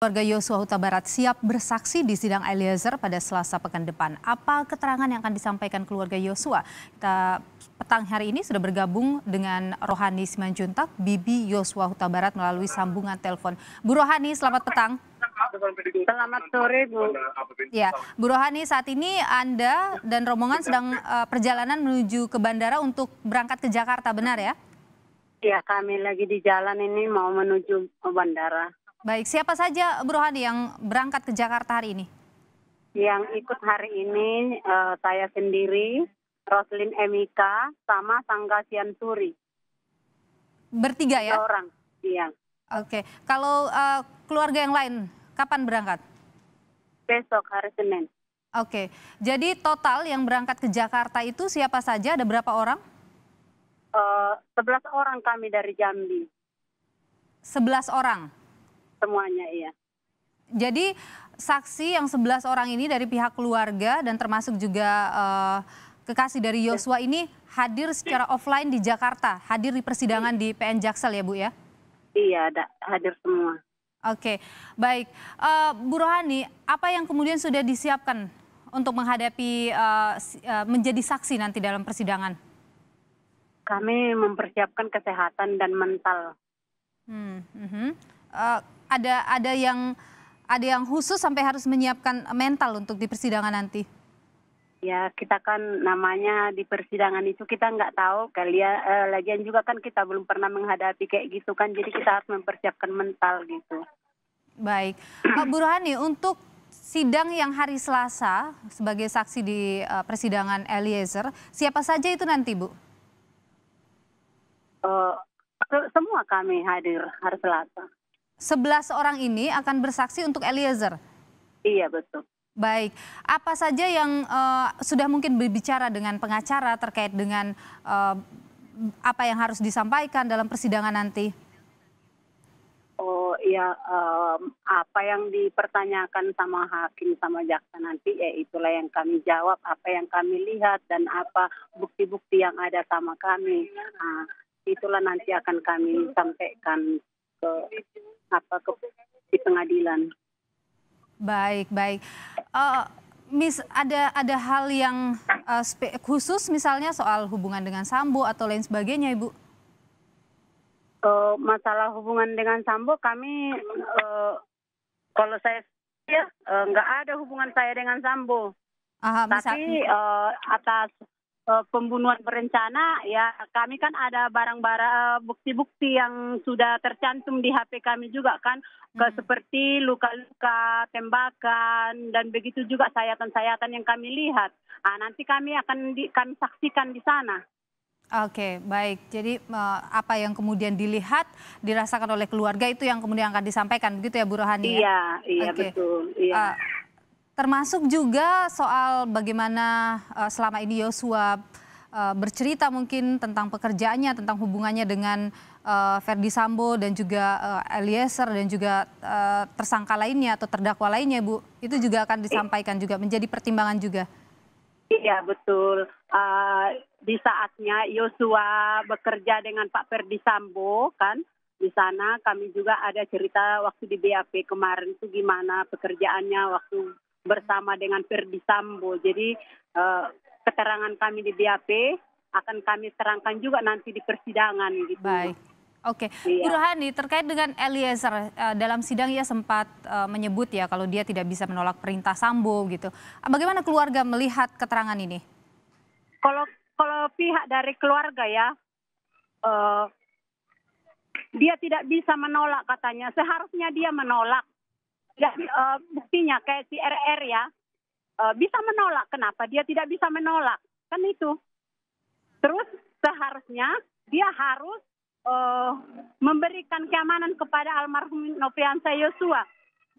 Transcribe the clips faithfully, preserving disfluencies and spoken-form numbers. Keluarga Yosua Huta Barat siap bersaksi di sidang Eliezer pada Selasa pekan depan. Apa keterangan yang akan disampaikan keluarga Yosua? Kita petang hari ini sudah bergabung dengan Rohani Simanjuntak, bibi Yosua Huta Barat melalui sambungan telepon. Bu Rohani, selamat petang. Selamat sore, Bu. Ya, Bu Rohani, saat ini Anda dan rombongan sedang uh, perjalanan menuju ke bandara untuk berangkat ke Jakarta, benar ya? Iya, kami lagi di jalan ini mau menuju ke bandara. Baik, siapa saja Bu Rohani yang berangkat ke Jakarta hari ini? Yang ikut hari ini uh, saya sendiri, Roslin Emika, sama Sangka Bertiga. Bertiga ya? Orang, iya. Oke, kalau uh, keluarga yang lain kapan berangkat? Besok hari Senin. Oke, jadi total yang berangkat ke Jakarta itu siapa saja, ada berapa orang? Uh, sebelas orang kami dari Jambi. Sebelas orang? Semuanya, iya. Jadi saksi yang sebelas orang ini dari pihak keluarga dan termasuk juga uh, kekasih dari Yosua ini hadir secara offline di Jakarta, hadir di persidangan di P N Jaksel ya, Bu ya? Iya, ada, hadir semua. Oke, baik. Uh, Bu Rohani, apa yang kemudian sudah disiapkan untuk menghadapi uh, uh, menjadi saksi nanti dalam persidangan? Kami mempersiapkan kesehatan dan mental. Hmm, uh-huh. uh, Ada ada yang ada yang khusus sampai harus menyiapkan mental untuk di persidangan nanti? Ya, kita kan namanya di persidangan itu kita nggak tahu kalian, eh, lagian juga kan kita belum pernah menghadapi kayak gitu kan, jadi kita harus mempersiapkan mental gitu. Baik, Pak Bu Rohani, untuk sidang yang hari Selasa sebagai saksi di uh, persidangan Eliezer, siapa saja itu nanti, Bu? Uh, semua kami hadir hari Selasa. sebelas orang ini akan bersaksi untuk Eliezer? Iya, betul. Baik, apa saja yang uh, sudah mungkin berbicara dengan pengacara terkait dengan uh, apa yang harus disampaikan dalam persidangan nanti? Oh iya, um, apa yang dipertanyakan sama hakim sama jaksa nanti, ya itulah yang kami jawab, apa yang kami lihat dan apa bukti-bukti yang ada sama kami. Nah, itulah nanti akan kami sampaikan ke apa ke di pengadilan. Baik, baik. Uh, Miss, ada ada hal yang uh, khusus misalnya soal hubungan dengan Sambo atau lain sebagainya, Ibu? Uh, masalah hubungan dengan Sambo kami uh, kalau saya ya uh, nggak ada hubungan saya dengan Sambo. Aha, tapi uh, atas pembunuhan berencana, ya kami kan ada barang-barang bukti-bukti yang sudah tercantum di H P kami juga kan, hmm. seperti luka-luka, tembakan, dan begitu juga sayatan-sayatan yang kami lihat. Nah, nanti kami akan di, kami saksikan di sana. Oke, baik. Jadi apa yang kemudian dilihat, dirasakan oleh keluarga itu yang kemudian akan disampaikan, begitu ya Bu Rohani? Iya, ya? iya Oke. betul. Iya. Uh, Termasuk juga soal bagaimana uh, selama ini Yosua uh, bercerita mungkin tentang pekerjaannya, tentang hubungannya dengan uh, Ferdi Sambo dan juga uh, Eliezer dan juga uh, tersangka lainnya atau terdakwa lainnya, Bu. Itu juga akan disampaikan juga, menjadi pertimbangan juga. Iya, betul. Uh, di saatnya Yosua bekerja dengan Pak Ferdi Sambo, kan. Di sana kami juga ada cerita waktu di B A P kemarin itu gimana pekerjaannya waktu bersama dengan Ferdi Sambo. Jadi eh, keterangan kami di B A P akan kami terangkan juga nanti di persidangan gitu. Baik. Oke, iya. Bu Rohani, terkait dengan Eliezer eh, dalam sidang ia sempat eh, menyebut ya kalau dia tidak bisa menolak perintah Sambo gitu. Bagaimana keluarga melihat keterangan ini? Kalau kalau pihak dari keluarga ya eh, dia tidak bisa menolak katanya. Seharusnya dia menolak. Ya, uh, buktinya kayak si R R ya, uh, bisa menolak. Kenapa dia tidak bisa menolak? Kan itu. Terus seharusnya dia harus uh, memberikan keamanan kepada almarhum Nopriyansa Yosua.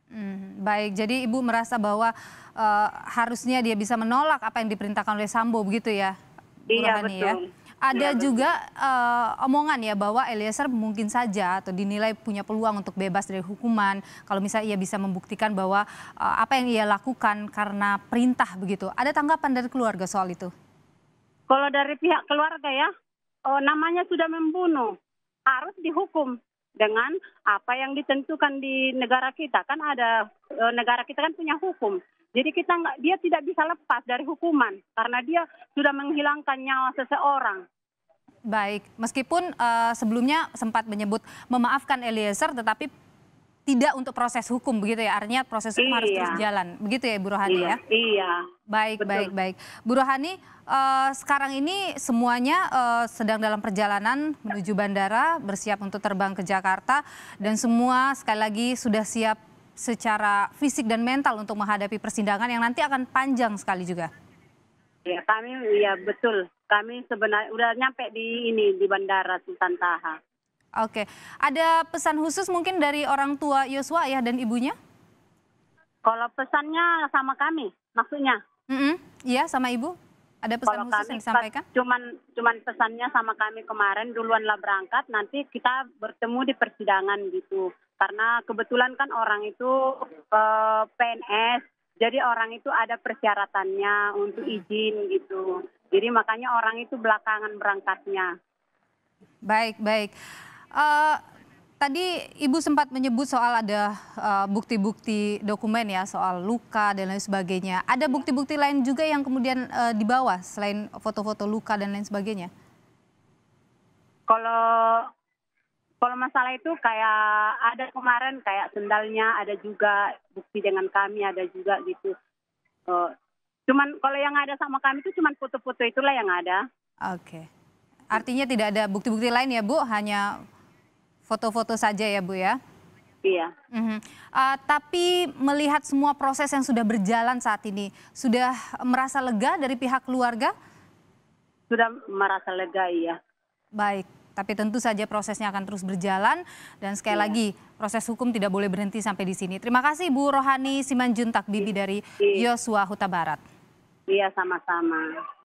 Hmm, baik, jadi Ibu merasa bahwa uh, harusnya dia bisa menolak apa yang diperintahkan oleh Sambo begitu ya? Iya, Rohani, betul. Ya? Ada ya, juga uh, omongan ya bahwa Eliezer mungkin saja atau dinilai punya peluang untuk bebas dari hukuman kalau misalnya ia bisa membuktikan bahwa uh, apa yang ia lakukan karena perintah begitu. Ada tanggapan dari keluarga soal itu? Kalau dari pihak keluarga ya, oh, namanya sudah membunuh, harus dihukum. dengan apa yang ditentukan di negara kita. Kan ada e, negara kita kan punya hukum. Jadi kita nggak, dia tidak bisa lepas dari hukuman karena dia sudah menghilangkan nyawa seseorang. Baik, meskipun uh, sebelumnya sempat menyebut memaafkan Eliezer, tetapi tidak untuk proses hukum begitu ya, artinya proses hukum iya. harus terus jalan, begitu ya Ibu Rohani iya, ya? Iya. Baik, betul. baik, baik. Bu Rohani, uh, sekarang ini semuanya uh, sedang dalam perjalanan menuju bandara, bersiap untuk terbang ke Jakarta, dan semua sekali lagi sudah siap secara fisik dan mental untuk menghadapi persidangan yang nanti akan panjang sekali juga. Ya kami, ya betul. Kami sebenarnya udah nyampe di ini di bandara Sultan Taha. Oke, ada pesan khusus mungkin dari orang tua Yosua ya dan ibunya? Kalau pesannya sama kami, maksudnya? Mm-hmm. Iya, sama ibu. Ada pesan Kalau khusus kami, yang disampaikan? Cuman, cuman pesannya sama kami kemarin duluanlah berangkat, nanti kita bertemu di persidangan gitu. Karena kebetulan kan orang itu eh, P N S, jadi orang itu ada persyaratannya untuk izin gitu. Jadi makanya orang itu belakangan berangkatnya. Baik, baik. Uh, tadi Ibu sempat menyebut soal ada bukti-bukti uh, dokumen ya, soal luka dan lain sebagainya. Ada bukti-bukti lain juga yang kemudian uh, dibawa selain foto-foto luka dan lain sebagainya? Kalau kalau masalah itu kayak ada kemarin kayak sendalnya ada juga, bukti dengan kami ada juga gitu. Uh, Cuman kalau yang ada sama kami itu cuman foto-foto itulah yang ada. Oke. Artinya tidak ada bukti-bukti lain ya Bu, hanya foto-foto saja ya Bu ya? Iya. Mm-hmm. uh, tapi melihat semua proses yang sudah berjalan saat ini, sudah merasa lega dari pihak keluarga? Sudah merasa lega, iya. Baik, tapi tentu saja prosesnya akan terus berjalan dan sekali iya. lagi proses hukum tidak boleh berhenti sampai di sini. Terima kasih Bu Rohani Simanjuntak, bibi dari Yosua Huta Barat. Iya, sama-sama.